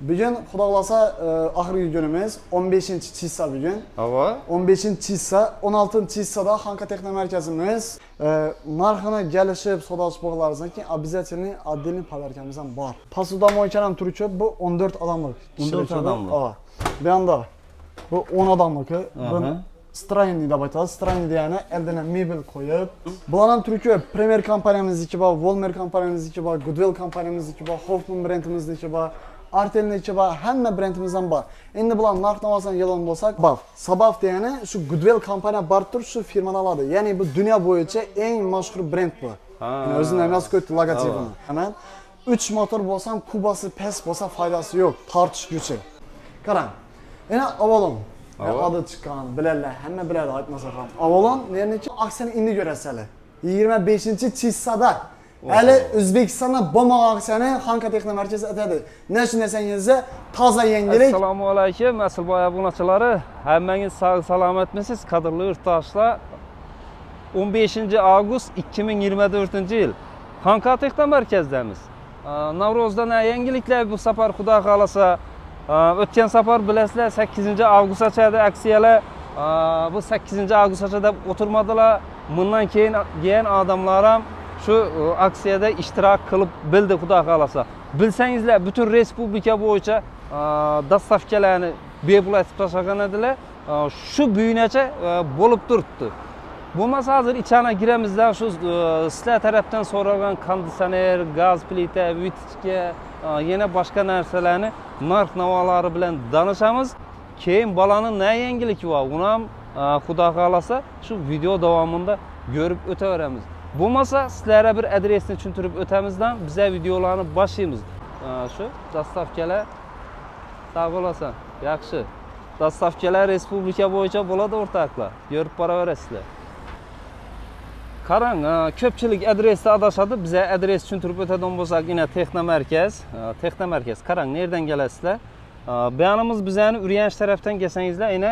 Bugün Xudoxlasa ahirgi günümüz 15-chi hissa bugün. Ava. 15-chi hissa, 16-chi hissada Xonqa Texno Markazimiz narxini gelişip sodalash bo'g'larimizdan keyin obязательный отдельный podarkamizdan bor. Pasudamoycharam turuvchi bu 14 adamlık. 14 adamlık. Ava. Bu yanda bu 10 adamlık. Strayni deb aytadi. Strayni degani eldine mebel koyup. Bularning turuvchi Premier kompaniyamizniki bor, Volmer kompaniyamizniki bor, Goodwill kompaniyamizniki bor, Hoffman brendimizniki bor. Artel'niki bor, hamma brendimizdan bor. Endi bular narxnavasini e'lon bo'lsak, baf. Sabab degani shu Goodwill kompaniya bartur shu firmani oladi. Ya'ni bu dunyo bo'yicha eng mashhur brend bu. Yani o'zini emas ko'tdi logotipini. Hemen 3 motor bo'lsam, kubasi past bo'lsa foydasi yo'q, tortish kuchi. Qarang. Yana avvalon adı chiqqan, bilanlar, hamma biladi, aytmasa ham. Avvalon nechta aksiyani endi ko'rasizlar. 25-chi hissada Ali O'zbekistonda bo'lmagan aksiyani Xonqa Texno Markazi atadi. Nima tushunasangizda toza yangilik. Assalomu alaykum, Asilboy abunachilari. Hammangiz sog' salomatmisiz? Qadrli yurtdoshlar. 15-avgust 2024-yil Xonqa Texno Markazidamiz. Navruzdan yangiliklar bu safar Xudo xolasa. O'tgan safar bilasizlar 8-avgustgacha aksiyalar bu 8-avgustgacha deb o'tirmadilar. Bundan keyin degan odamlar ham şu aksiyada iştirak kılıp bildi Xudo xolasa. Bilsangizlar bütün respublika bo'yicha dastavkalarni bepul aytib tashlagan edilar. Şu büyüneçe bo'lib turibdi. Bo'lmasa hazır ichana giramizlar şu sizlar tarafdan so'ralgan konditsioner, gaz plita, vitka, yana boshqa narsalarni narx-navolari bilan danishamiz. Keyin balaning ne yangiligi bor, uni ham Xudo xolasa şu video davomida görüp o'taveramiz. Bo'lmasa sizlarga bir adresini tushuntirib o'tamizdan bize videolarni boshlaymiz. Şu dastavkalar sağ olasan, yaxshi. Dastavkalar respublika bo'yicha bo'ladi o'rtoqlar. Ko'rib boraverasizlar. Qarang, ko'pchilik adresda adashadi. Bize adres tushuntirib o'tadigan bo'lsak, yine Texno Markaz, Texno Markaz. Qarang, nereden gelasizlar? Bayanimiz bizani Urgench tarafdan kelsangizlar, yine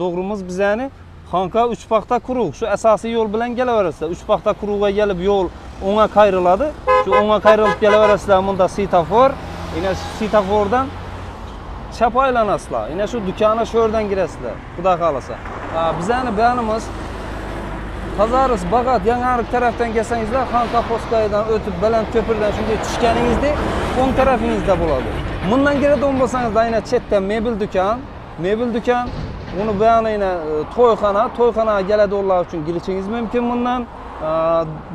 doğrumuz bizani Xonqa 3 paxta quruq. Şu asosiy yo'l bilan kelaverasizlar. 3 paxta quruqqa gelip yo'l o'ngga qayriladi. Şu o'ngga qayrilib kelaverasizlar. Bunda svetofor. Yine svetofordan chap aylanasizlar. Yine şu dükkana shu yerdan girasizlar. Xudo xolasa. Bizani bayanimiz Qozoriz Bag'at Yangiariq tarafdan kelsangizlar, Xonqa Postkayidan o'tib Baland ko'pirdan shunday tushganingizda o'ng tarafingizda bo'ladi. Bundan kiradigan bo'lsangiz, aynan chetda mebel do'kon, mebel do'kon. Bunu beyanıyla toyxana gelediğinler için girişiniz mümkün bundan.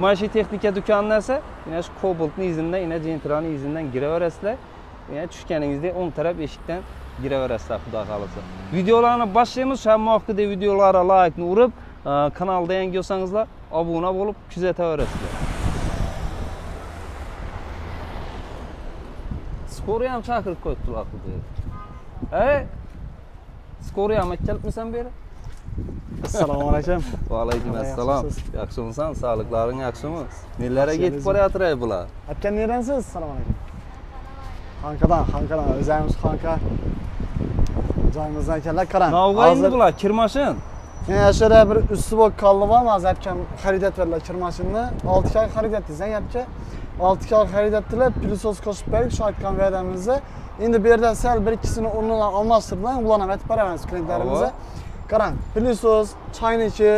Maaşı texnika dükkanlarsa yine şu kobaltın izinden, yine centranın izinden gireveresler. Yine çüşkeninizde 10 taraf eşikten gireveresler Xudo xolasa. Videolarına başlayalımız. Şu an muhakkide videolara like'ını vurup kanalda yangiyorsanızla abone olup kuzateveresler. Skoru yam çakırıp koydular. Evet. Skoru yamak kelibmisan beri? Assalomu alaykum. Va alaykum assalom. Yaxshimisan? Sog'liklaring yaxshimi? Nelarga ketib borayotiray bular? Aytgan neransiz? Assalomu alaykum. Xonqadan, o'zimiz Xonqa. Joyimizdan ekanlar, qarang. Navg'ayni bular, kirmashin. Mana shu yerda bir üstü bok kallı var mı? Az yapacağım haridat verdiler kirmashinni. 6 kar haridat desen yapacağım. 6 kar haridat dile plusuz koşup berdik şu aytgan verdiğimizde. Şimdi bir yerden sel bir ikisini onunla almashtırdılar. Ulanam etib beraveramiz klientlerimize. Qarang, plusuz, çayniki,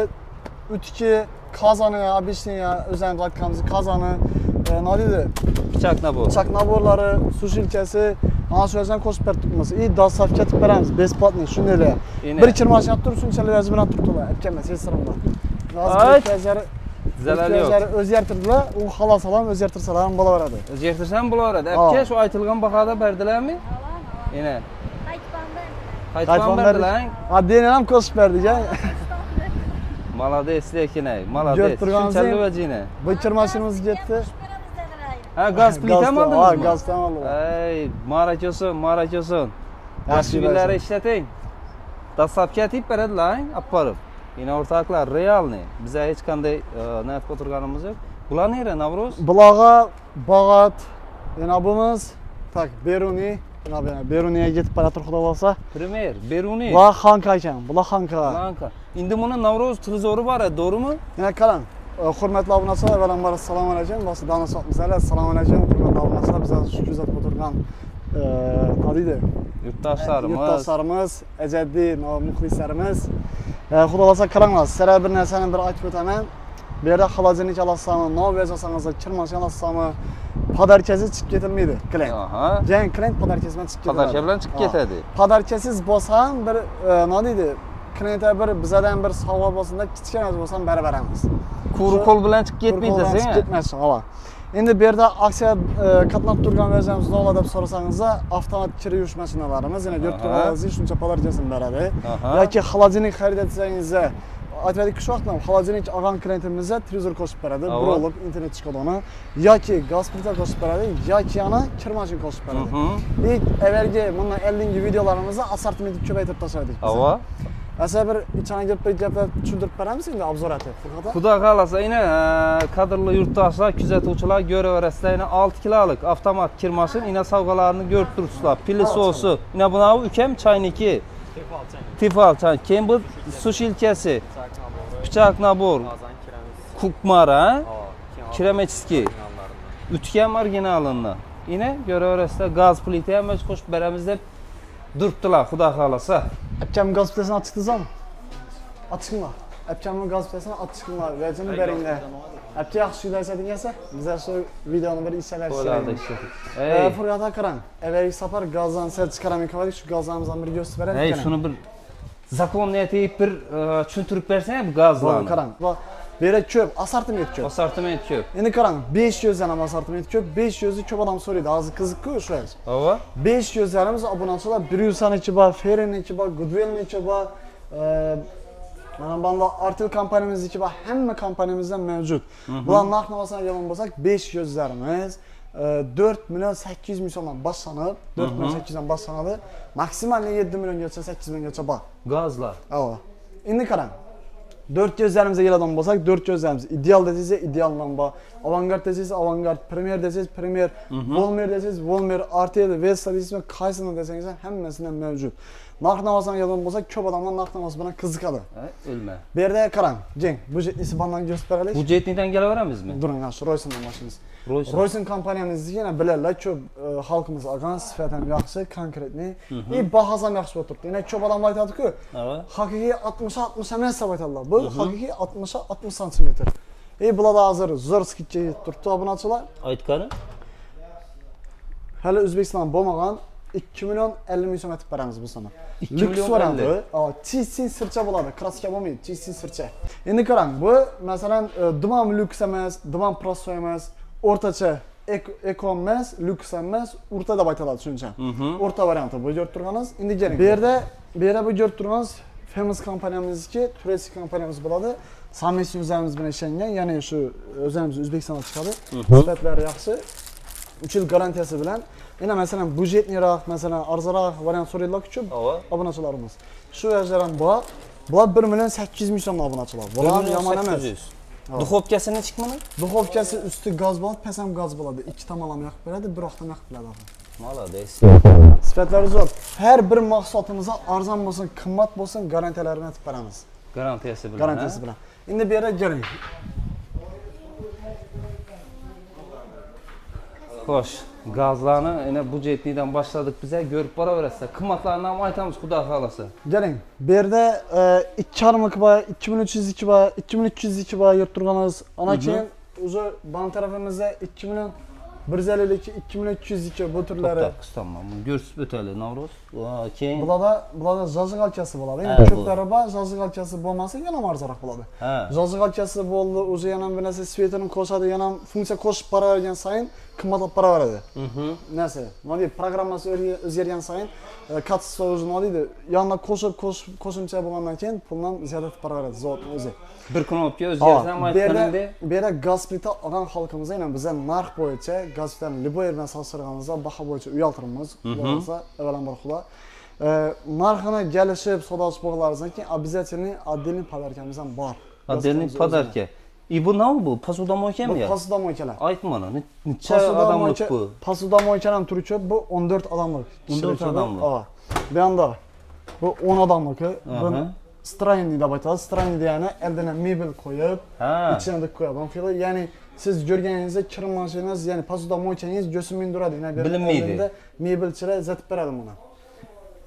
ütki, kazanı ya, bişni ya, özellikle aytganimiz kazanı. Ne dedi? Bıçak nabor. Bıçak naborları, sush ilkesi. Ana shu yerdan ko'chib beribmiz. İyi dastavka etib beramiz. Besplatno shundaylar. Bir kirmash yap turib, shunchalar yozibroq turibdilar. Aytganman, siz sirimdan. Hozir zalali yo'q. O'zlari o'zgartirdilar. U xolos salom o'zgartirsalar ham bo'laveradi. O'zgartirsam bo'laveradi. Aytgan shu aytilgan bahoda berdilarmi? Yana. Qaytib berdilar. Adden ham ko'chib berdik, ha. Malades lekinay, malades. Shunchalar vajina. Bu kirmashimiz ketdi. Ha, gaz plitam aldınız mı? Ha, gazdan aldım. Ay, marak olsun, marak olsun. Başkaları işletin. Dastabka tip berediler, aparıp. Yine ortaklar, real ne? Bize hiç kanday net oturganımız yok. Bular nere, Navruz? Bulağa, Bağat, abimiz, tak, Beruni. Beruni'ye gitip parator Xudo xolasa. Premier, Beruni. Bula Xonqa ekan, bula Xonqa. Şimdi bunun Navruz televizoru var ya, doğru mu? Yine kalan. Hurmatli obunachilar, avvalambor assalomu alaykum. Boshida dana sotmizlar, assalomu alaykum. Hurmatli obunachilar, biz hozir shu kuzatib o'tirgan yurtdoshlarimiz, ajaddiy muxlislarimiz, xudo xohlasa kiringlar. Sizlarga bir narsani bir aytib o'taman. Bu yerda xolojinnik alasizmi, non bersangiz, kirmoch alasizmi, podarkasiz chiqib ketilmaydi. Klient. Ya'ni klient podarkasi bilan chiqib ketadi. Podarka bilan chiqib ketadi. Podarkasiz bo'lsa ham bir nima deydi? Klientga bir bizadan bir savol bo'lsanda, kichkinasi bo'lsa ham beraveramiz. Qo'l bilan chiqib ketmaydi, sen. Ketmasin, xolos. Endi bu yerda aksiya qatnab turgan o'zimiz nola deb so'rasangiz, avtomat kir yuvish mashinalarimiz, ya'ni yurtdoshlarimiz shuncha podarkasini beradi. Yoki xolojinnik xarid etsangiz, aytaylik shu vaqtdan xolojinnik olgan klientimizga televizor qo'shib beradi, brolib internet chiqadi ona, yoki gazpritel qo'shib beradi, yoki yana kir mashin qo'shib beradi. Biz avvalgi bundan 50 ga videolarimizni assortimentni ko'paytirib tashladik. Asa bir ichani gaplar tushuntirib beramiz endi obzor aytib. Xudo xolasa, aynan qadrli yurtdoshlar, kuzatuvchilar ko'raverasizlar, 6 kilolik avtomat kir mashin ina savg'alarini ko'rib turibsizlar. Pilesosi, ina bunavi ukam chayniki. Tefal chaynik. Keyin bu sushilkasi, pichoq nabor, kukmara, keramechniy. Utgan marginalini. Ina ko'raverasizlar, gaz plita ham qo'shib beramiz deb duribdilar, xudo xolasa. Akşam gaz plitesini açtınız mı? Açtınız mı? Akşamın gaz plitesini açtınız mı? Vereceğini verinler. Akşam yaxşı gülerseydin gelse, bize şu videonun böyle işlerler işlerdi. Fırgat Akaran, evvelik sapar gazdan sel çıkaran mikrofadik, şu gazlarımızdan bir göstererek. Hey, şunu bir zakon niyeti bir çöntürüp versene bu gazlarını. Akaran, böyle çöp, asartiment çöp. Asartiment çöp. Şimdi Karan, 500 yanım asartiment çöp, 500'ü çöp adam soruyordu, ağzı kızık koyuyor şu az. Ava? 500 yanımız abonantılar, 100 tane çöpa, Freon'un çöpa, Goodwill'un çöpa, bana Artel kampanyamız çöpa, hemme kampanyamızdan mevcut. Bulan naknavasına gelin basak, 500 yanımız, 4.800.000'dan başlanıp, 4.800'dan başlanıp, maksimal 7.000.000 geçse, 8.000.000 geçse bak. Gazlar. Ava. Şimdi Karan. 400'lerimize gelen basak, 400'lerimiz ideal desizse ideal namba, Avangard desizse Avangard, Premier desizse Premier, Volmer desizse Volmer, Artel, Vestal desizse Kaysa'nın desizse hemmesinden mevcut. Narknavasına gelen basak, köp adamdan narknavası bana kızıkadı. Ölme. Bir de Karan, Cenk, bu İspan'dan göstererek. Bu cetniden geleveremez mi? Durun ya, şu Royce'ndan başlayınız. Royce'nin kampanyamızı yine bilerler, köp halkımız ağan, sıfırdan yakışı, konkretini, iyi bahazam yakışı oturttu. Yine köp adamlar itadık ki, hakiki 60'a 60 hemen sabit Allah. Bu hakiki 60'a 60 santimetre. İyi bula da hazır, zor skitçeyi tuttu abonatçılar. Aytkanı? Hele Özbekistan boğmağın 2.050.000 etib beramiz bu sana. 2.050.000. Çiçin sırça buladı. Kraska bulmaydı. Çiçin sırça. Şimdi Karan, bu mesela duman lüks emas, duman prosto emas, ortacha eko emas, lüks emas, o'rtada baytaladi tushuncha. O'rta variantı bu görib turganingiz. Şimdi gelin. Bu yerda bu görib turganingiz Famous kompaniyamizki, turistik kompaniyamiz buladı. Samimiy o'zimiz bilan ishlangan, ya'ni şu o'zimiz O'zbekistondan chiqadi. Sifatlari yaxshi. 3 yil garantiyasi bilan. Yine mesela budjetniroq, mesela arziraq variant so'raydilar uchun obunachilarimiz. Shu yo'ldan bu 1.800.000 so'mlik obunachilar. Bular yomon emas. Duxovkasi nechik mana? Duxovkasi üstü gaz bo'ladi, past ham gaz bo'ladi. 2 tomonlama yoqib beradi, bir vaqtda yoqib beradi. Malades. Sifatlari zo'r. Her bir mahsulotimizga arzon bo'lsin, qimmat bo'lsin, garantiyalarini aytib beramiz. Garantiyasi bilan. Endi bu yerga keling. Xo'sh, gazlarni yine bu cetniden başladık bize görüp para verirse. Kımmatlarını ama aytamiz Xudo xolasa. Gelin, bir yerde 2.300-2.300-2.300 yurt turganız. Ana keyin o'zi bank tarafimizda 2.152-2.300-2 bu türleri. Toptak kıstamam, görsüp öteli Navruz. Keyin. Bulada jazı kalkası buladı. Yani köpleri var, jazı kalkası bulması yanam arzarak buladı. Jazı kalkası buldu, o'zi yanam bir neyse, sviyetini koşadı, yanam funksiya koşup para vergen sayın. Qimmatlab para veradi. Nasi? Nima deydi? Programmasi o'zgargan sayin katta o'zi nima deydi? Yanına qo'shimcha bo'lgandan keyin puldan ziyoda para veradi zot o'zi. Bir kun o'tib o'zgarsa ham aytganimda, bu yerda gaz plita olgan xalqimizga ham bizdan narx bo'yicha gazdan liboy yerdan so'rashganimizda baho bo'yicha uyaltiramiz. Bo'lmasa avvalambor xudo narxini kelishib so'roq bo'lganlarimizdan keyin obязательный отдельный podarkamizdan bor. Отдельный podarka. Bu ne bu? Pasudamoyka mı ya? Pasudamoykalar. Aytmana, neçe adamlık bu? Pasudamoykalar türü çöp, bu 14 adamlık. 14 adamlık. Aa, bir anda bu 10 adamlık. Bunu strayni de baytalız. Strayni de yani eline mebel koyup, içine de koyalım. Yani siz yurganingizda kirmashingiz, ya'ni posuda moychangiz 100 ming turadi. Bilinmaydi. Mebelchilar uzatib beradi buni.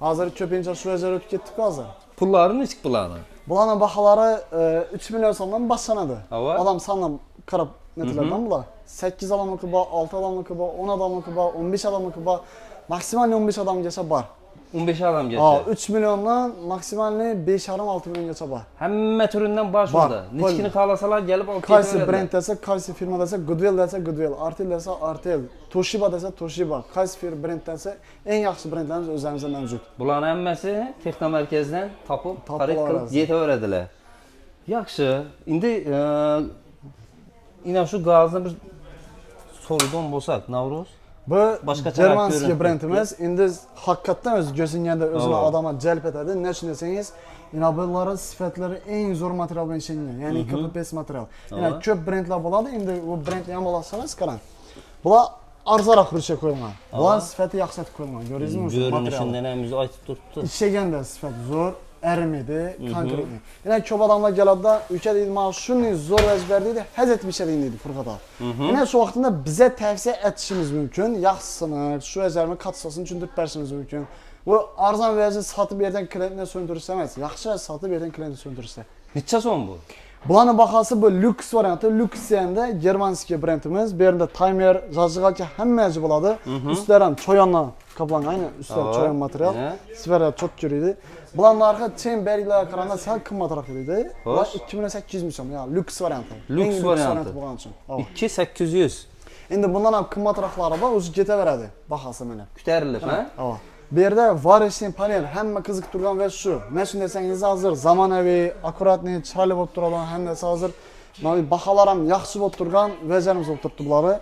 Hozir ko'pincha shu yerga o'tib ketdik hozir. Pullarini, ichki pullarini. Bularning baholari 3 million so'mdan boshlanadi. Odam sonidan qarab netalardan bular. 8 odamniki bor, 6 odamniki bor, 10 odamniki bor, 15 odamniki bor. Maksimal 15 odamgacha bor. 15 odamgacha. Ha, 3 milyondan maksimalni 5,5-6 milliongacha bor. Hamma turidan boshlanadi. Nechkini xalasalar kelib olib ketadi. Qaysi brend desa, qaysi firma desa, Goodwill desa, Goodwill, Artel desa, Artel, Toshiba desa, Toshiba. Qaysi brend desa, eng yaxshi brendlarimiz o'zimizda mavjud. Bularning hammasi texno markazidan topib, xarid qilib yetaveradilar. Yaxshi. Endi ina shu gazni bir sorudan bo'lsak, Navruz bu Germanski brendimiz. Endi haqiqatdan o'z ko'zingizda o'zini odamga jalb etadi. Ne uchun desangiz, inobillari sifatlari eng zo'r material bilan ishlangan, ya'ni copy-paste material. Ya'ni ko'p brendlar bo'ladi. Endi u brendni ham olsangiz, qarang. Bular arzoroq burchak qo'yilgan. Bular sifati yaxshilatib qo'yilgan. Ko'ringizmi? Ko'rinishidan ham o'zi aytib turibdi. Ishaganda sifat zo'r, ərimidi, konkretni. Ya'ni ko'p odamlar keladi, uka deydi, "Mana shunday zo'r vaziflar" deydi, "Hazat bishading" deydi, furqatlar. Ya'ni shu vaqtda bizga tavsiya etishimiz mumkin, yaxshisini, shu vazifani qatsosini tushuntirib berishimiz mumkin. Bu arzon vazni sotib yerdan klientni so'ndirsa emas, yaxshi sotib yerdan klientni so'ndirsa. Necha so'm bu? Bularning bahosi bu lyuks varianti, lyuksda ham germanskiy brendimiz, bu yerda timer, jazg'alcha hammasi bo'ladi. Ustlari ham choyondan kaplan aynı üstler çayan material, sivara çok görüyordu. Bulan arka çemberler karanda sel kımma tarafıydı. Var 2800 mi ya lüks variantı. Lüks variantı bulan için. 2800. Şimdi bundan ham kımma tarafları var, uzun gete verdi. Bahası mene. Küterli ha? Evet. Bir yerde var işin panel, hem kızık turgan ve şu. Meşhur deseniz hazır, zaman evi, akuratni, çarlı bot turgan hem de hazır. Mana baholarim yaxshi bo'lib turgan vazarimiz bo'lib turibdi bularni.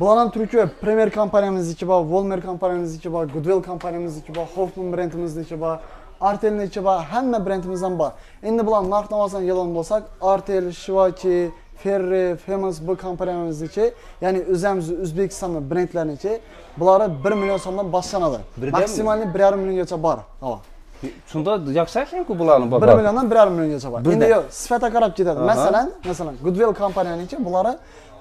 Bular ham Turkiya Premier kompaniyamizniki bor, Volmer kompaniyamizniki bor, Goodwill kompaniyamizniki bor, Hoffman brendimizniki bor, Artelniki bor, hamma brendimizdan bor. Endi bular narxnavosini e'lon bo'lsak, Artel, Shivaki, Ferri, Famous bu kompaniyamizniki, ya'ni o'zimiz O'zbekistonning brendlarniki, bular 1 million so'mdan boshlanadi. Maksimal 1,5 milliongacha bor. Ha. Şunda yaklaşık bularını baba. 1 milyondan 1,5 milyongacha var. Şimdi yo sifata qarab ketadi. Mesela Goodwill kompaniyanichi buları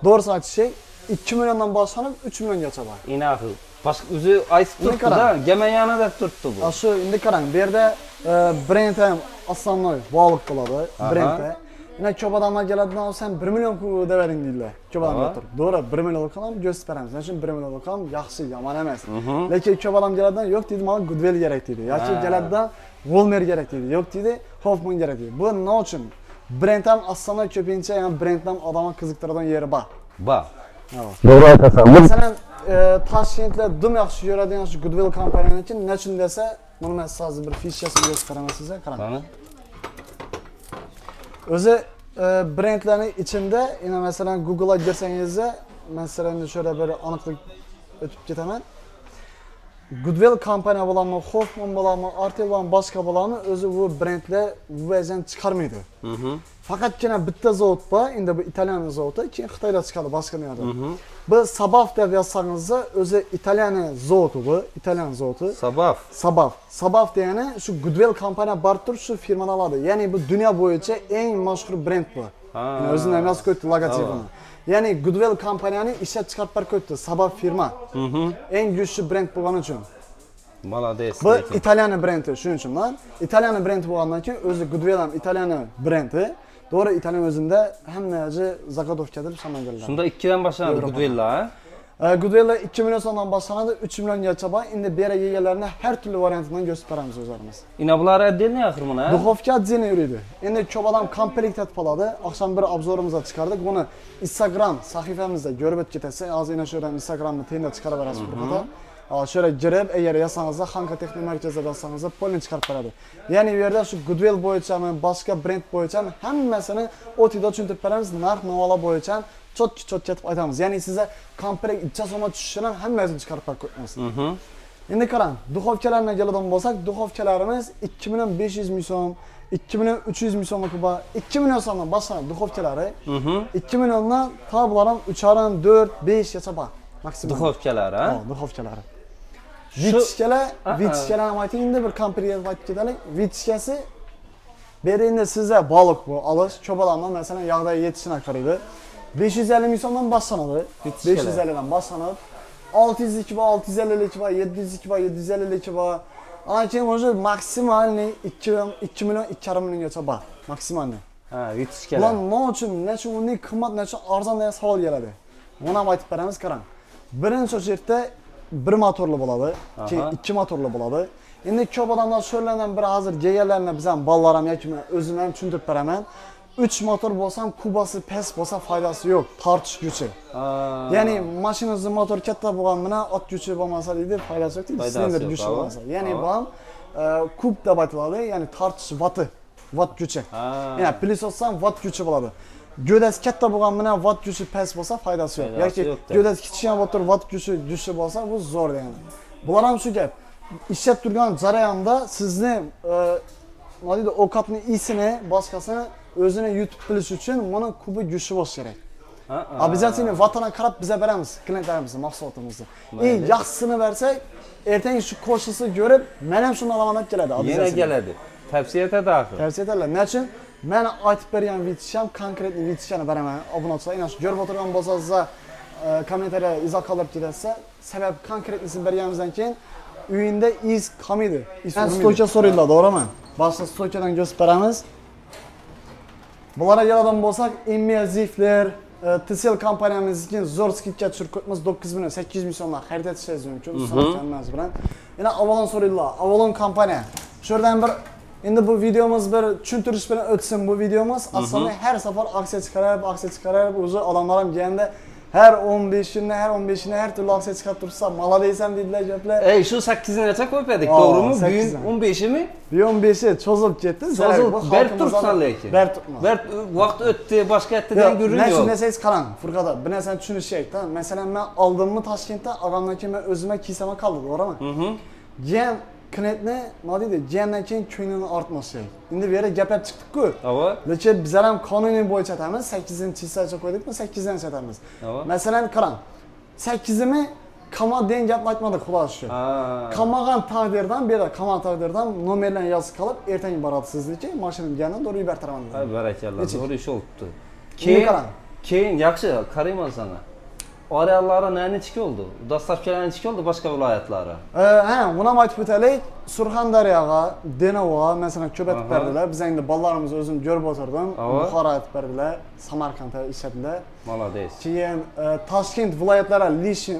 doğrusu aytishing 2 milyondan boshlanib 3 milyongacha var. Inahi. Başka özü aytib turibdi-da, gamayana deb turibdi bu. Aşu indi qarang, bu yerda brend ham asonnoy bog'liq qiladi. Brendda. Ina ko'p odamlar keladigan olsam 1 milyon ku deb bering deydilar. Ko'p odamlar tur. Doğru, 1 milyon qilamiz, ko'rsatib beramiz. Mana shu 1 milyon qilamiz, yaxshi, yomon emas. Lekin ko'p odam keladigan, yo'q deydi, "Mana Goodwill kerak" deydi. Yoki keladigan, "Volmer kerak" deydi. Yo'q deydi, "Hoffman kerak" deydi. Bu nima uchun? Brend ham aslida ko'pincha, ya'ni brenddan odamni qiziqtiradigan yeri bor. Bor. To'g'ri aytasan. Masalan, Toshkentda dum yaxshi yuradigan shu Goodwill kompaniyasi nima uchun desa, buni men sizga bir fishchasini ko'rsataman sizga, qarang. O'zi brendlarning ichimda, yana mesela Google'a girsangiz, mesela şöyle bir aniqlik o'tib ketaman. Goodwill kompaniya bo'ladimi, Hoffman bo'ladimi, Artel bo'ladimi, boshqa bo'ladimi, o'zi bu brendlar vazn chiqarmaydi. Faqatgina bitta zavod bor, endi bu Italiyan zavodi, keyin Xitoyda chiqadi, boshqa yerda. Bu Sabaf deb yozsangiz, o'zi Italiyan zavodi bu, Italiyan zavodi. Sabaf. Sabaf. Sabaf degani shu Goodwill kompaniya bartur shu firmani oladi. Ya'ni bu dunyo bo'yicha eng mashhur brend bu. Ya'ni o'zini emas ko'tdi logotipini. Ya'ni Goodwill kompaniyani ishlab chiqarib bar ko'tdi, Sabaf firma. Eng kuchli brend bo'lgani uchun. Malades. Bu Italiyan brendi, shuning uchun ham. Italiyan brendi bo'lgandan keyin o'zi Goodwill ham Italiyan brendi. Doğru, İtalyan özünde hem neyacı Zagatovka'dır, Samangel'den. Şunda 2'den başlandı Goodwill'a. Goodwill'a 2 milyon sondan başlandı, 3 milyon geçaba. Şimdi bir yerlerine her türlü variantından göstermemiz özlerimiz. Yine bunlar adil ne yakır buna? Duhovka zini yürüydü. Şimdi çok adam kampelik tetpaladı. Akşam bir abzorumuza çıkardık. Bunu Instagram sahifemizde görüp etkitesi. Az yine şöyle Instagram'da teyinde çıkarıveririz burada. Şöyle girip eğer yazsanızda Xonqa Texno Markazimiz yazsanızda polini çıkarıp verdi. Yani bir yerde şu Goodwill boyucam, başka brend boyucam, hemmasini o'tida tushuntirib beramiz, narx-navolar boyucam, çok ketib aytamiz. Yani size kompleks ichcha so'ma tushishini hammasini çıkarıp qo'yamiz. Endi qarang, duxovkalarga keladigan bo'lsak, duxovkalarimiz 2500 ming so'm, 2300 ming so'm va 2 million so'mdan boshlanadi duxovkalari. 2 milyondan tablaram 3,5, 4, 5 gacha bor. Maksimum duxovkalar, ha? Duxovkalar. Vitishkalar ham aytingda bir komplekt aytib ketaylik. Vitishkasi berindi sizga bog'liq bu. Alish cho'balardan, masalan, yog'da yetishini qaraydi. 550 milyondan bas sanadı. 550'dan bas sanadı. 602 var, 652 var, 702 var, 752 var. Ancak bence maksimal ne 2 milyon, 2,5 milyon geçer bak. Maksimal ne? Ha, yetiş keler. Lan ne için, ne için onun kıymat, ne için arzan diye soru geldi. Buna ait paramız karan. Birinci şirkette bir motorlu buladı, iki motorlu buladı. Şimdi köp adamlar söylenen bir hazır geyerlerine bizden ballaram ya kimi özüm hem çündür paramın. 3 motor bolsam kubası pes bolsa faydası yok. Tartış gücü. Yani maşinızın motor katta bulanına at gücü bulmasaydı faydası yok değil. Silindir güç olmasa. Yani bam kub da batladı. Yani tartış wattı. Watt gücü. Yani plus olsam watt gücü buladı. Gödəs katta bulanına watt gücü pes bolsa faydası yok. Yani gödəs kiçik motor watt gücü düşü bolsa bu zor yani. Bularam şu gap. İşlet durgan zarayanda sizni nadi o katını iyisini başkasını özüne YouTube plus için bunun kubu güçlü boş gerek. Abizatini vatana karab bize veremiz, kliniklerimizde, maksatımızda. İyi yaxsını versek, erten şu koşusu görüp, mənim şunun alamanat geledi. Yine geledi. Tavsiyete dağıtır. Tavsiye ederler. Ne için? Mən aytıb bergen vitişem, konkretli vitişeni veremem. Abone olsa, inanç, görüp oturan bozazda, kommentarlara izah kalırıp giderse, sebep konkretlisini bergenimizden ki, üyündə iz kamıydı. Ben stoka soruyla, doğru mu? Başta stokadan gösteremiz. Bunlara yaradan bolsak, Inmea Zifler, Tesla kompaniyamız için zor skitçe çürkütmüş 9 milyon, 8 milyonla harita çizeceğiz mümkün. Sanatlanmaz buran. Yine Avalon soruyla, Avalon kampanya. Şuradan bir, şimdi bu videomuz bir çürtürüş beni ötsün bu videomuz. Aslında her sefer aksiye çıkarayıp uzun adamlarım geldiğinde her 15'inde, her türlü aksiye çıkartırsa mala değilsem dediler cepler. Şu 8'ini açak koyup edik, doğru mu? Büyün 15'i mi? Büyün 15'i çözülüp gettin. Çözülüp, bert dursan leki. Bert durmaz. Bert, vaxt ötdü, başka ettiden görünüyor. Neyse, neyse karan, Furkada, bir neyse çünü şey, tamam. Mesela ben aldığımı Toshkent'te, ağamdaki ben özüme kiseme kaldı, doğru mu? Gen, kınetli, maddi de, genlekin köyünün artması. Şimdi bir yere gepler çıktık ki. Evet. Lakin bizlerim kanuni boyu çetemiz, 8'ini çizsayca koyduk mu, 8'ini çetemiz. Evet. Mesela karan, 8'imi kama den geplatmadık ulaşıyor. Kamagan takdirden bir de, kama takdirden numarla yazı kalıp, erten baratsızlığı ki, maşının gelinden doğru bir taramandı. Hayır, barakallah, doğru iş oldu. Keyin, yakışı, karayman sana. Arayalara neyini çıkı oldu? Dastafkelerine çıkı oldu başka vilayetlara? Buna maitip ötelik, Surxondaryağa, Denovağa, mesela köpet verdiler. Biz şimdi ballarımızı özüm görüp oturdum. Buxara verdiler, Samarqand'a işlediler. Maladeyiz. Ki, Toshkent vilayetlere lişi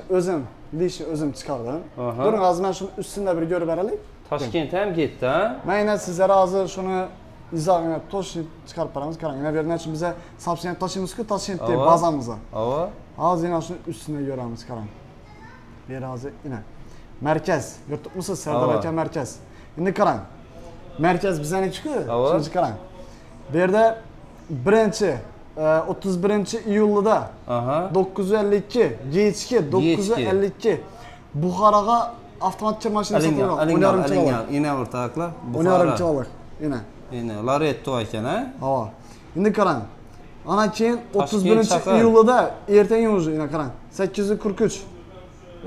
özüm çıkardım. Durun az ben şunun üstünde bir görüp verelim. Toshkent hem gitti ha? Ben yine sizlere hazır şunu izah edin. Toshkent çıkarıp paramız karan. Yine verin için bize subsidiyat Toshkent'ı ki Toshkent diye bazamıza. Az yine şunun üstünde görürüz karan. Bir azı yine. Merkez. Yurttuk musunuz? Serdaraka merkez. Şimdi karan. Merkez bize ne çıkıyor? Şimdi karan. Bir de birinci, 31. iyulda 952, G2, 952. Buxarağa avtomat çamaşırı satılıyor. Alingan. Yine ortakla. Buxara. Yine. Laretto ayken ha? Şimdi karan. Anakin 31. iyulda erten yolcu yine karan. 843.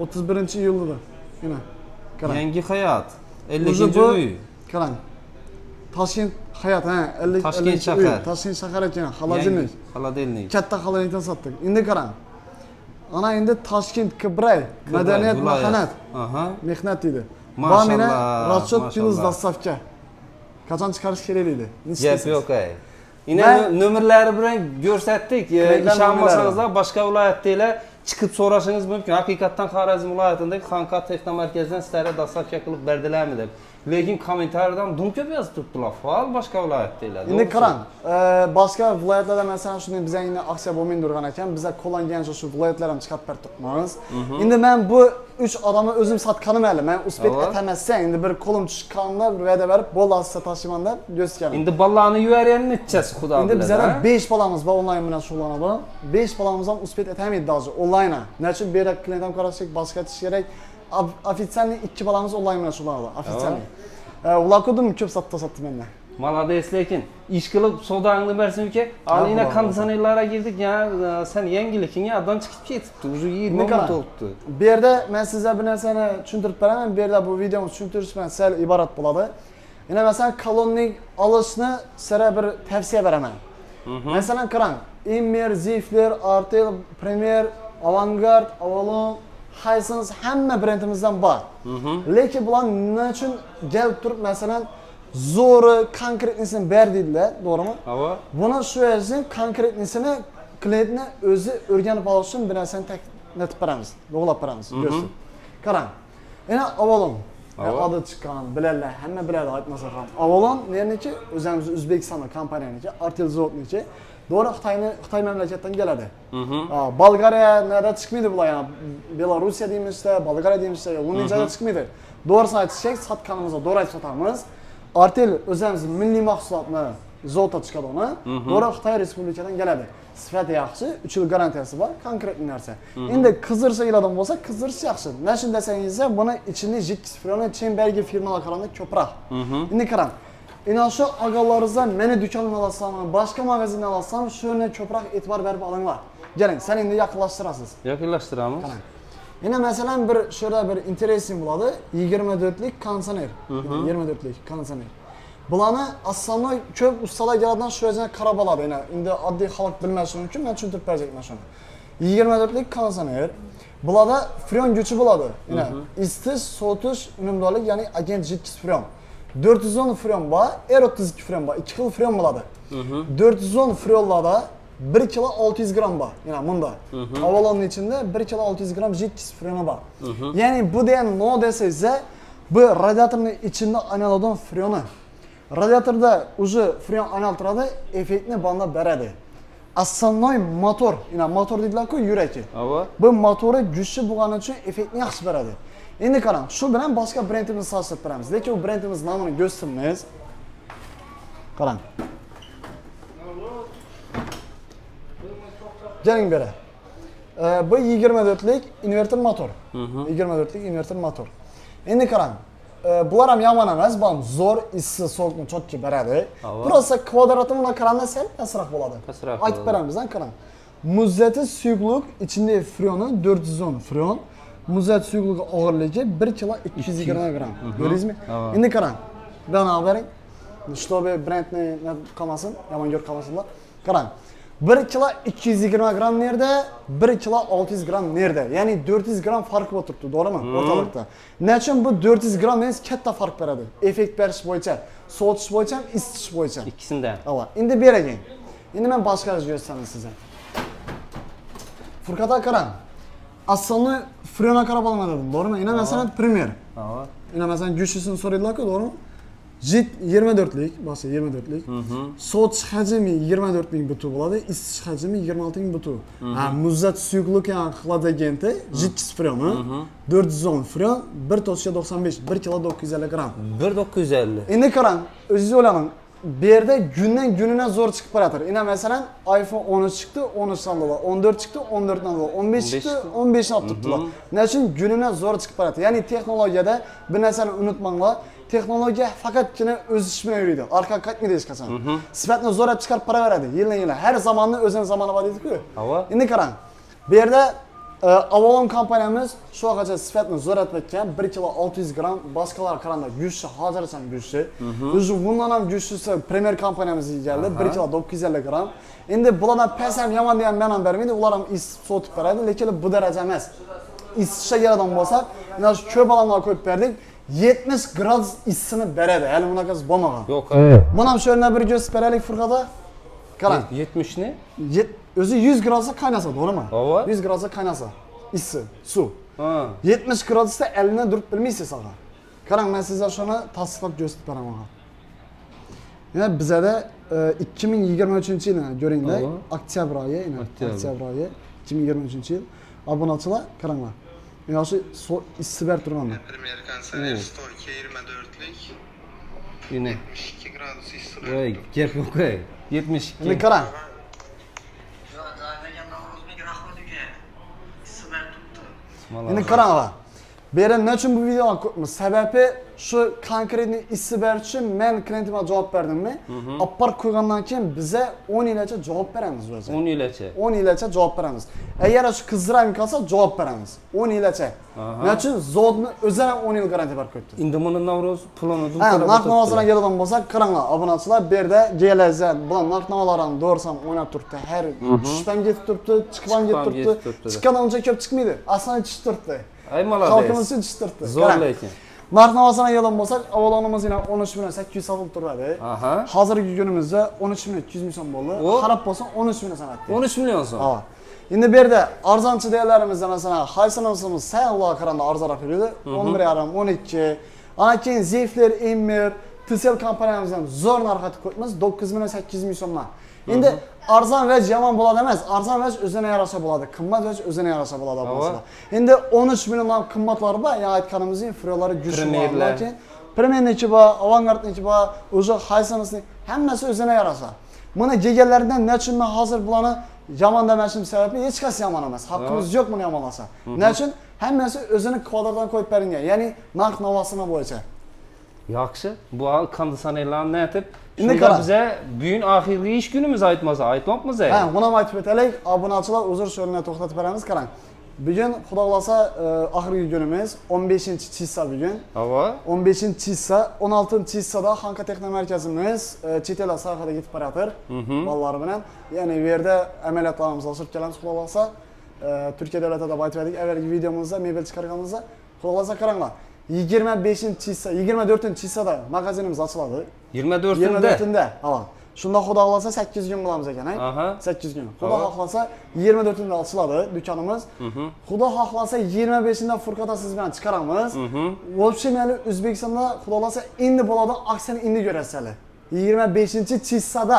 31. iyulda yine karan. Yengi hayat. 52. uyu. Karan. Toshkent hayat ha. 52. Toshkent şakar. Toshkent şakar ekene. Xaladelnik. Xaladelnik. Katta xaladelikten sattık. Şimdi karan. Ana şimdi Toshkent Kibray. Medeniyet mehnat. Mehnat dedi. Maşallah. Rasot yıldız dastafka. Kaçan çıkarış kereliydi. Yap yok ay. Yine nömerleri bilen görsettik. İş almasanızda başka vilayetlerle çıkıp soraşınız mümkün. Hakikaten Xorazm vilayetindeki Xonqa Texno Markazdan sizlere dastak yakılıp verdiler mi? Lakin komentarlardan dum köp yazı tuttular. Faal başka vilayetlerle. Şimdi karan, başka vilayetlerle mesela şimdi bize yine aksiya bomin durganken bize kolan genç şu vilayetlerle çıkart per tutmanız. Şimdi ben bu üç adamı özüm satkanım elim. Ben uspet etemezsen şimdi bir kolum çıkanlar ve de verip bol asısa taşımanlar gözükemem. Şimdi ballarını yüverenin edeceğiz kuda. Şimdi bize de 5 balamız var online münasırlanalım. 5 balamızdan uspet etemeydi daha önce online'a. Ne için bir dakika klinikten karıştık, başka iş gerek. Afitsenli 2 balamız online münasırlanalım. Afitsenli. Ula kodum köp sattı benimle. Maladeyiz lekin, iş kılıp soğudağını versin ülke, yine kandisanellara girdik ya, sen yengilekin ya, adam çıkıp getirdi, ucu 20 minut oldu. Bir yerde, ben size bir nesene çündürüp veremem, bir yerde bu videomuz çündürüp ben size ibarat buladı. Yine mesela kolonlik alışını size bir tavsiye veremem. Mesela kıran, Immerzifler, Artel, Premier, Avangard, Avalon, Hisense hamma brendimizdan bor. Lekin bular nima uchun kelib turib, masalan, zo'ri, konkretnisini ber dedilar, doğru mu? Ava. Buna şu yüzden konkretnisini klientni o'zi o'rganib olish uchun bir narsani ta'kidlatib beramiz, bog'lab beramiz. Qarang. Yana Avalon. Adı çıkan, bilerler, hemen bilerler, aytmasa ham. Avalon neyinki? Özellikle Uzbekistan'da kampanyanınki, Artel Zot'niki. Doğru Xitay memleketten gelirdi. Bulgarya nerede çıkmıydı bula yani? Belarusya deymişler, Bulgarya deymişler, onun necede çıkmıydı. Doğrusu aytsak, satkanımızda doğru aytsak satamız. Artel özellikle milli mahsulatını Zot'a çıkadı onu. Doğru Xitay Respublika'dan gelirdi. Sifat yaxşı, 3 yıl garantiyası var, konkret narsa. Endi qizirsa iladan bo'lsa, qizirish yaxshi. Nima uchun desangiz, buni ichini jiddiy Freon chembergi firmalar qaramda ko'proq. Endi qarang. Endi shu og'allaringizdan meni do'kondan olasizmi, boshqa magazindan olasizmi, shuni ko'proq e'tibor berib olinglar. Qarang, sen endi yaqinlashtirasiz. Yaqinlashtiramiz. Qarang. Endi masalan bir shurda bir interesting bo'ladi, 24lik konsoner. 24lik konsoner. Bularni assamlar ko'p ustalar yaradan shu yerdan qarab oladi. Yana endi oddiy xalq bilmashi mumkin, men tushuntirib berayman shuni. 24lik konsoner. Bularda freon kuchi bo'ladi. Yana istish, sotish, unumdorlik, ya'ni agent jiddiy freon. 410 freon bor, 32 freon bor. Ikki xil freon bo'ladi. 410 freonlarda 1,600 gram bor. Yana bunda. Avalonning ichinde 1,600 gram jiddiy freon bor. Ya'ni bu degan no desangiz, bu radiatorning ichinde analodon freoni. Radiatorda uzu freon aynaltırada efektini bana beredi. Aslanay motor, yine motor dediler ki yüreki. Bu motoru güçlü bulan için efektini yaxşı beredi. Endi qarang, şu bilen başka brendimiz saçlıp beremiz. Lekin o brendimiz namını göstermeyiz. Qarang. Gelin beri. Bu 24'lik inverter motor. 24'lik inverter motor. Endi qarang. Bular ham yomon emas, bam zo'r issiq sovuqni chotki beradi. Prosta kvadratini qaranda sal pastroq bo'ladi. Aytib beramizdan qarang. Muddati suyuqlik ichinde freoni 410 freon, muzlat suyuqligi og'irligi 1,220 gram. Ko'rdingizmi? Endi qarang. Buni oling. Shtobe brendni qolmasin, yomon ko'rib qolmasinlar. Qarang. 1,220 gram nerede, 1,600 gram nerede? Yani 400 gram fark oturttu, doğru mu? Ortalıkta. Ne için bu 400 gram neyse katta fark beradi. Effekt berish bo'yicha, soğutuş bo'yicha, isitish bo'yicha. İkisinde. Tamam. Şimdi bir again. Şimdi ben başka bir göstereyim size. Furqatga qarang. Aslında freona qarab olma dedim, doğru mu? Yine mesela Premier. Tamam. Yine mesela güçlüsünü soruyorlar ki, doğru mu? Jid 24'lik, basa 24'lik. Soğutuş hacmi 24.000 butu buladı, istiş hacmi 26.000 butu. Muzlat suyukluk yani xlad agenti, jid freonu, 410 freon, 1.95, 1,950 gram. 1,950. Endi qarang, o'zingiz o'ylaning, bu yerda günden gününe zor çıkıp baradır. Yine mesela iPhone 13 çıktı, 13'dan dolar, 14 çıktı, 14'dan dolar, 15 çıktı, 15'dan tuttular. Ne için gününe zor çıkıp baradır. Yani teknolojide bir narsani unutmanglar. Texnologiya faqatgina o'z ishini yuradi. Arqa qaytmaydi hech qachon. Sifatni zo'rab chiqarib para beradi. Yildan-yilga har zamonni o'zining zamoni bor deydi-ku. Endi qarang. Bu yerda Avalon kompaniyamiz shu vaqtgacha sifatni zo'ratayotgan 1,600 gram boshqalar qaranda güçlü, hozircha güçlü. O'zi bundan ham güçlüsi Premier kompaniyamiz yeganlar 1,950 gram. Endi bulardan past ham yomon degan ma'no bermaydi. Ular ham sotib beradi, lekin bu daraja emas. Isitishga yaradan bo'lsa, mana shu ko'p alamlar ko'p berdik. 70 gradus issini beradi. Hali bunaqasi bo'lmagan. Yo'q. Mana shu yerdan bir ko'z beraylik Furqatga. Qarang. 70 ni? O'zi 100 gradusda qaynasa, to'g'rimi? 100 gradusda qaynasa issi, suv. 70 gradusda elini durib bilmaysiz aka. Qarang, men sizga shuni tasdiqlab ko'rsatib beraman aka. Yana bizada 2023-yilni ko'ringda, oktyabr oyi, yana oktyabr oyi 2023-yil obunachilar qaranglar. Yana shu issiber turganda. Premier konsoner 124'lik. Yine. 72 gradus issiber. Vay, gap yo'q-ey. 72. Endi qarang. Endi qaranglar. Berem, ne için bu videodan korkmuş? Sebebi şu, konkretini istiberçi, ben klientima cevap verdim mi? Apar koygandan keyin bize 10 ilaç'a cevap veremiz özellikle. 10 ilaç'a? 10 ilaç'a cevap veremiz. Eğer şu kızdıran kalsa cevap veremiz. 10 ilaç'a. Ne için? Zod'unu özel 10 yıl garanti var köktü. İndi bunu Navruz planı durdurdu. Aynen, narknavalarına geleden basak, kırınlar, abonatçılar. Bir de GLZ'den, bulan narknavalarına doğrursam oynayıp durdu. Her düşüşten getirttirdi, çıkılan getirttirdi. Çıkkadan önce köp çıkmıydı. Aslında çıtırttı. Xalqimiz uchun chiqtirdi. Zo'r lekin. Narxnavasini yig'ilib bo'lsak, avvalonimiz yana 13800 so'm turadi. Hozirgi kunimizda 13200 ming so'm bo'ldi. Qarab bo'lsa 13 million san'at. 13 million so'm. Ha. Endi bu yerda arzonchi deyallarimizda masalan, Haysanasimiz sayyohlar qaranda arzonroq yuradi. 11,5, 12. Ana keyin Zefler, Emmer, Tesla kompaniyamizdan zo'r narxga qo'yamiz 9800 ming so'mdan. Endi arzon va yomon bo'ladi emas, arzon va o'zini yarasha bo'ladi, qimmat va o'zini yarasha bo'ladi bo'lsa. Endi 13 milliondan qimmatlari bor, ya'ni aytganimizdek, freonlari gushli. Premier nechi bor, Avangard nechi bor, o'zi Haysanasning hammasi o'zini yarasha. Buni yeganlardan nechun men hozir bularni yomon demashim sababi hech qaysi yomon emas. Haqqimiz yo'q buni yomonlasa. Nechun hammasi o'zini kvadratdan qo'yib berilgan, ya'ni narx navosini bo'yicha. Yaxshi, bu kondisionerlarni aytib, shunda bize bugün axirgi iş günümüz aytmasa, aytmapmiz. Ha, buna aytib o'taylik, obunachilar uzr so'ralni to'xtatib beramiz, qarang. Bugun xudo xolasa axirgi günümüz 15-tisa bugun. Ava. 15-tisa, 16-tisada Xonqa Texno Markazimiz chet el sohaga yetib boradir. Ballari bilan, ya'ni bu yerda amaliyotlarimiz oshirib kelamiz, xudo xolasa. Turkiya davlatida deb aytib edik, avvalgi videomizda mebel chiqarganimizda, xudo xolasa qaranglar. 25-tisa, 24-tisada mağazinimiz açıladı. 24-tünde? Ha. Şunda Xudo xolasa 8 gün bulamız ekan, ha? 8 gün. Xudo xolasa 24-tünde açıladı dükkanımız. Xudo xolasa 25-ində Furqat siz bilan çıxaramız. Vobshe məni O'zbekistonda Xudo xolasa indi boladı, aksiyani indi görəsəli. 25-tisada.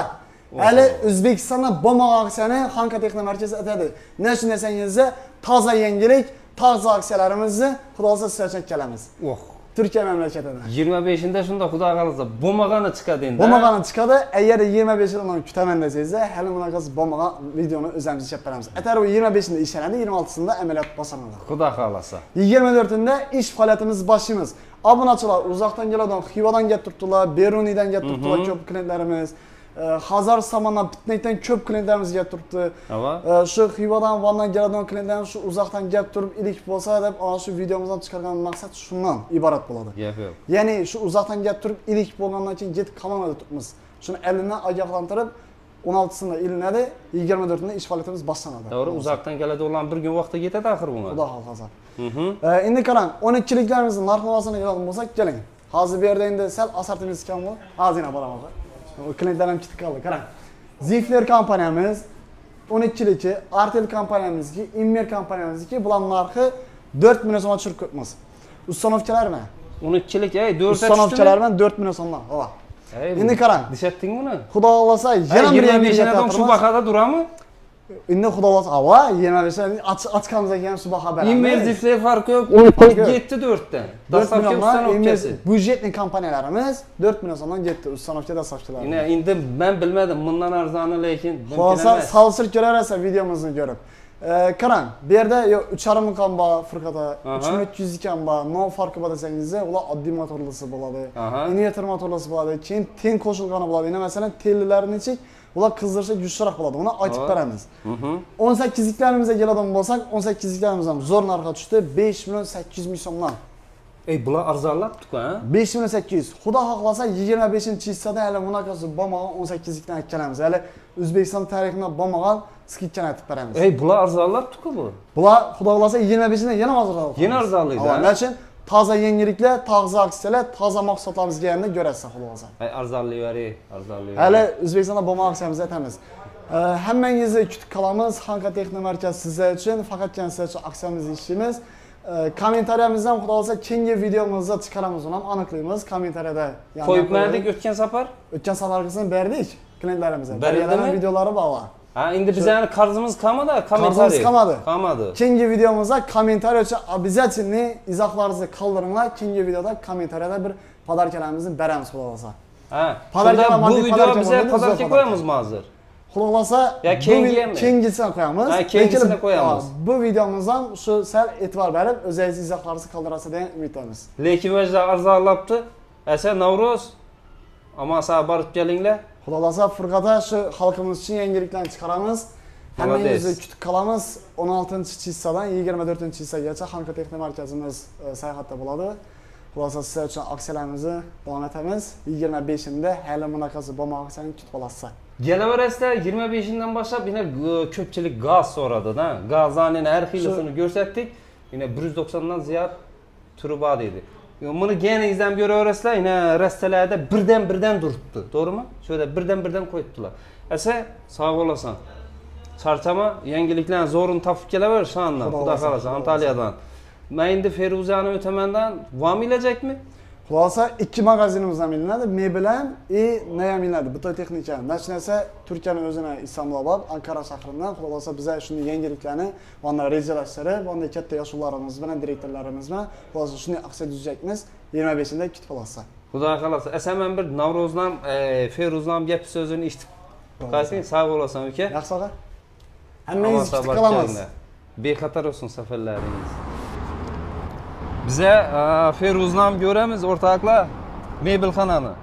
Hali O'zbekistonda bo'lmagan aksiyani Xonqa Texno Markazi atadi. Nə üçün desəngizsə, toza yangilik tarzı aksiyalarımızı Xudolasa sizlerce kelimiz. Türkiye memleketinden. 25'inde şunda Xudolasa bomağanı çıkadı indi. Bomağanı çıkadı. Eğer 25'inden kütemendesiyse hemen buna kız bomağa videonu özümüzü yapalımız. Eter o 25'inde işlendi, 26'sında ameliyat basamında. Xudolasa. 24'ünde iş faaliyetimiz başımız. Abunatçılar uzaktan gelen, Xiva'dan getirttiler, Beruni'den getirttiler köp klientlerimiz. Hazar samandan, bitmekten köp klientlerimiz gelip durdu. Şu Xiva'dan, Van'dan gelen klientlerimiz şu uzaktan gelip durup ilik olsa da şu videomuzdan çıkarken maksat şundan ibarat buladı. Yani şu uzaktan gelip durup ilik bulmandan için git kalamadı tutmuş. Şunu elinden ayaklandırıp 16'sında iline de 24'ünde iş faaliyetimiz başlanadı. Doğru, uzaktan geledi olan bir gün vakti yetedi akır bunlar. O da hazır. Şimdi karan 12'liklerimizin narxlamasına gelelim olsak gelin. Hazır bir yerdeyin de sel asartimiz iken bu. Hazine bana bakar. Klientlerim kitik kaldı, karan. Zifler kampanyamız 12'liki, Artel kampanyamızki, Inmer kampanyamızki bulan narxı 4 milyon sona çürük ötmez. Ustanovkeler mi? 12'lik, 4'e düştü mü? Ustanovkeler mi? 4 milyon sonlar, ola. Şimdi karan. Diş ettin bunu? Xudo xolasa, yana bir yemeğe yatırmaz. Şu bakada duran mı? Şimdi Xudo xolasa, ava, yemeğe açıkamıza gelen şu bak haber. Inmer zifler farkı yok, 7-4'ten. 4 milyondan büjetli kampanyalarımız 4 milyondan gitti. Ustanovka da sakçılar. Yine indi ben bilmedim bundan arzanı lekin. Olsa salsır görerse videomuzu görüp. Karan bir yerde 3,5 kamba fırkada, 3,200 kamba, no farkı bada senizde ula adli motorlusu buladı, yeni yatır motorlusu buladı, keyin ten koşulganı buladı. Yine mesela tellilerini çek, ula kızdırsa güçlürak buladı. Ona açıp veremiz. 18'liklerimize gel adam bulsak, 18'liklerimizden zor narka düştü, 5 milyon 800 milyondan. Bular arzarlar tutku ha? 5 milyon 800. Xudo xolasa 25-tisada hele buna kadar bomağın 18'likten etkilerimiz. Hele O'zbekiston tarixini bomağın skitken etip veremiz. Bular arzarlar tutku bu. Bular Xudo xolasa 25'inden yeni arzarlar. Yeni arzarlıydı ha? Ne için? Taza yenilikler, taza aksiyalar, taza maksatlarımız yerine görersin Xudo xolasa. Arzarlıyveri, arzarlıyveri. Hele O'zbekistonda bomağın aksiyamızı etemiz. Hemen gizli kütük kalamız, Xonqa Texno Markazi sizler için, fakat sizler için aksiyamızı işleyimiz. Kommentariyamizdan Xudo xolasa keyingi videomizda chiqaramiz, uni ham aniqlaymiz kommentariyada. Qo'yib berdik o'tgan safar. O'tgan safargisini berdik klientlarimizga. Bergan videolari bor. Ha, endi bizning qarzimiz qamada, kommentariy. Qamadi. Keyingi videomizda kommentariyacha obязательно izohlaringizni qoldiringlar. Keyingi videoda kommentariyada bir podarkalarimizni beramiz Xudo xolasa. Ha, podarkalar bu videoga bizga podarka qo'yamiz hozir. Xulasa kengisini koyamız. Kengisini koyamız. Bu videomuzdan şu sel etibar verip özellikle izahlarınızı kaldırarsa diye ümitlerimiz. Lekin vajda arzalabdı. Ese Navruz. Ama sana barıp gelinle. Xulasa fırkada şu halkımız için yengiliklerini çıkaramız. Hemen yüzü kütük kalamız. 16. çizsadan 24. çizsaya geçe Xonqa Texno Markazimiz sayahatda buladı. Xulasa size için aksiyalarımızı devam etemiz. 25'inde hele münakası bomba aksiyanın kütük olası. Gelaveraslar 25'inden başlap yine köpçelik gaz soradı da. Gazhanenin her hilasını görsettik. Yine 190'dan ziyat turba dedi. Bunu gene izlem görüyorlar yine restelerde birden durttu. Doğru mu? Şöyle birden koydular. Ese sağ olasan. Çarçama yengilikler zorun tafkele var şu anda. Xudo xolasa Antalya'dan. Meyindi Feruze Hanım ötemenden vam ilecek mi? Xulasa iki magazinimizdan bilinadi. Mebelen neye bilinadi? Butoy texnikani. Nashinasa Türkiye'nin özüne İstanbul'a Ankara şahridan. Xulasa bize şimdi yengiliklerini onlara rejalashtirib, onda katta yoshlarimiz bilan direktorlarimiz bilan xulasa shuni aksiya tuzaymiz. 25'inde kutib qolasiz. Xudo xolasa. Asaman bir Navruzdan Feruzdan gap so'zini eshitib qolsang, sog' bo'lasan uka. Yaxshi og'a. Hammangiz kutib qolamiz. Bexatar bo'lsin safarlaringiz. Bize Feruznam göremiz ortakla mebelxananı.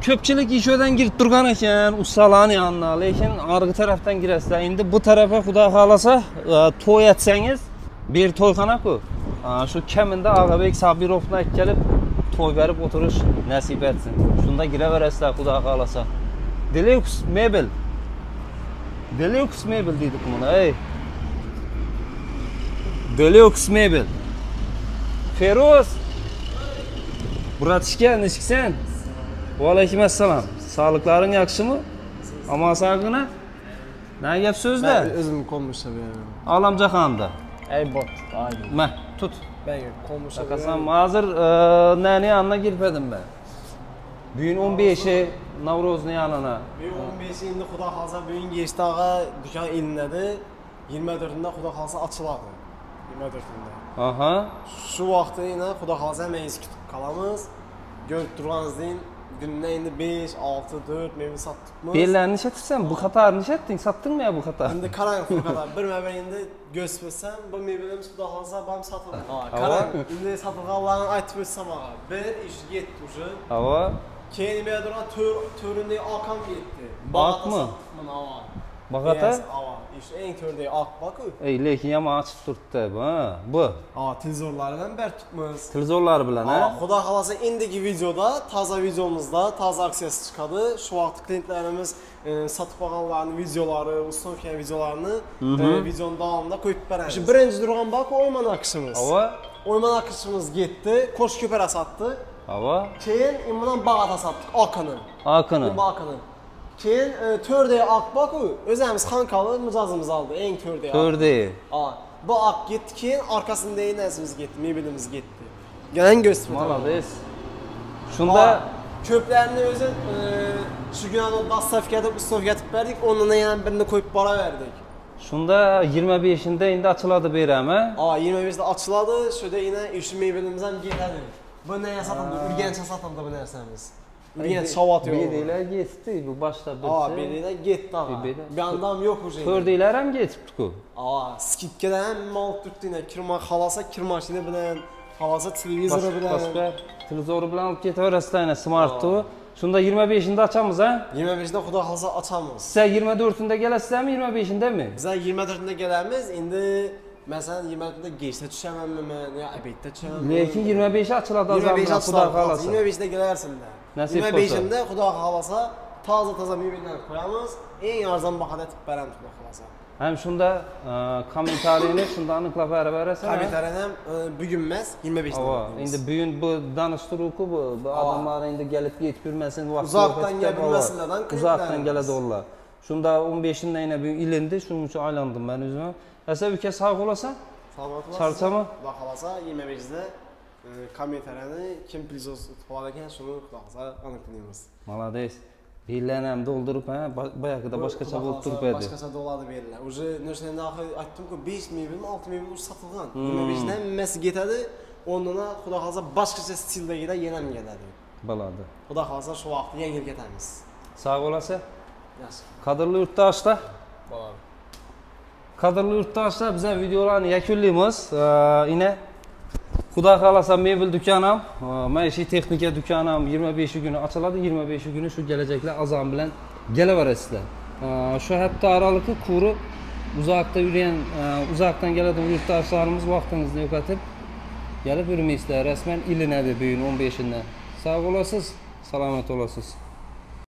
Köpçilik işöden girip durgan eken ustalarını anla. Lekin argı taraftan giresler. Şimdi bu tarafa Xudo xolasa toy etseniz bir toy xona bu. Şu keminde Ağabek Sabirovna gelip toy verip oturuş nasip etsin. Şunda gireveresler Xudo xolasa. Deluxe mebel. Deluxe mebel dedik buna. Ey. Deluxe mebel. Feruz. Buratışken, neşiksen? Aleykümselam. Sağlıkların yakışı mı? Ama sakına. Ne yap sözler? Ben özüm konmuşsa bir. Alamca Han'da. Ey bot. Aynen. Tut. Ben konmuşsa bir. Takasam hazır nane anına girpedim ben. Bugün 15'i Navruz'un yanına. Bugün 15'i indi Xudo xolasa bugün geçti ağa dükkan ilinledi. 24'ünde Xudo xolasa açıladı. Aha. Şu vaxtı yine Xudo xolasa hemeyiz kütüb kalamız. Görüp durganız deyin, gününe indi 5, 6, 4 meyve sattıkmız. Beyler neşe etsen, bu kadar neşe ettin, sattın mı ya bu kadar? Şimdi karanlık bu kadar, bir meyvelerinde göstersen, bu meyvelerimiz Xudo xolasa bana satılır. Karanlık, şimdi satılır Allah'ın ayet versem ağa. Bir iş yet ucu. Hava. Kendi meyvelerine töründe akam yetti. Bak mı? Bakata? Yes, ava. İşte en kördüğü ak bakı. Lekin yama açıp tuttu bu. Aa, televizorlardan beri tutmaz. Televizorlar bilen ha? Xudo xolasa indiki videoda, taza videomuzda, taza aksiyası çıkadı. Şu artık klientlerimiz satıp bakanların videoları, ustalıkken videolarını videonun devamında koyup veririz. Şimdi birinci duran bak oyman akışımız. Ava. Oyman akışımız gitti, koş köpere sattı. Ava. Keyin imdan Bagata sattık, akını. Akını. Keyin tördeyi ak bakı, özümüz Xonqalı mücazımız aldı, en tördeyi ak. Tördeyi. Bu ak gitti, keyin arkasında en nesimiz gitti, mebelimiz gitti. Gelen gösterdi. Malades. Şunda... Köplerini özün, şu gün o dastafkada, ustafkatip verdik, onunla yani birini koyup para verdik. Şunda 25'inde indi açıladı bir ama. 25'de açıladı, şöyle yine üçlü mebelimizden geldi. Bu neye satıldı, Urgench'e satıldı bu nersemiz. Yine savat yok. Biriyle geçti bu başta birisi. Biriyle geçti ama. Bir adam yok o şeyde. Tördeyle hem geçiptik o. Skitke'de hem mal tuttu yine. Kirma xolasa kirmaşını bilen, xolasa televizoru bilen. Başka televizoru bilen alıp getirir aslında smart'tu. Şunda 25'inde açamız ha? 25'inde Xudo xolasa açamız. Size 24'ünde gelesizler mi 25'inde mi? Bize 24'ünde gelemiz. Şimdi mesela 24'ünde geçse düşemem ben ya ebeyde düşemem. Lekin 25'i açıladı azamdan Xudo xolasa. 25'de gelersin de. Nasip olsa. 25'inde Xudo xolasa taza meyveler koyamız. En arzan bahada etip veremez Xudo xolasa. Hem şunda komentariyini şunda anıqla verersen. Komentariyini bugünmez 25'de. Şimdi bugün bu danıştırıqı bu adamlara indi gelip yetiştirmesin. Uzaktan gelebilmesinlerden. Uzaktan geledi onlar. Şunda 15'inde yine bir ilindi. Şunun için aylandım ben üzümüm. Mesela ülke sağ olasa. Sağ olasa. Çarçama. Xudo xolasa 25'de. Komentariyini kim pilizosu tutuladırken şunu anıqlayımız. Malades. Birlənəm doldurup, bayağı da başqaça bulup durup edin. Başqaça doladı verirler. Ucu nöşlerinde aytdım ki 5 meyvelim, 6 meyvelim ucu satılgan. 25'dən məsi getədi, onunla Xudo xolasa başqaça stildə gedə yenəm gedədi. Baladı. Xudo xolasa şu vaxtı yengil getəmiz. Sağ olası. Qadrli yurtdoshlar. Qadrli yurtdoshlar, biz videolarni yakunlaymiz. Ina Xudo xolasa mebel do'konim, maishiy texnika do'konim 25 kuni ochiladi, 25 kuni shu kelajaklar azon bilan kelaverasizlar. Shu hafta oraliqda ko'rib uzoqda yurgan, uzoqdan keladigan yurtdoshlarimiz vaqtingizni yo'qotib gelip yürümeyizler. Resmen iline de büyüğün 15'inden. Sağ olasınız, selamet olasınız.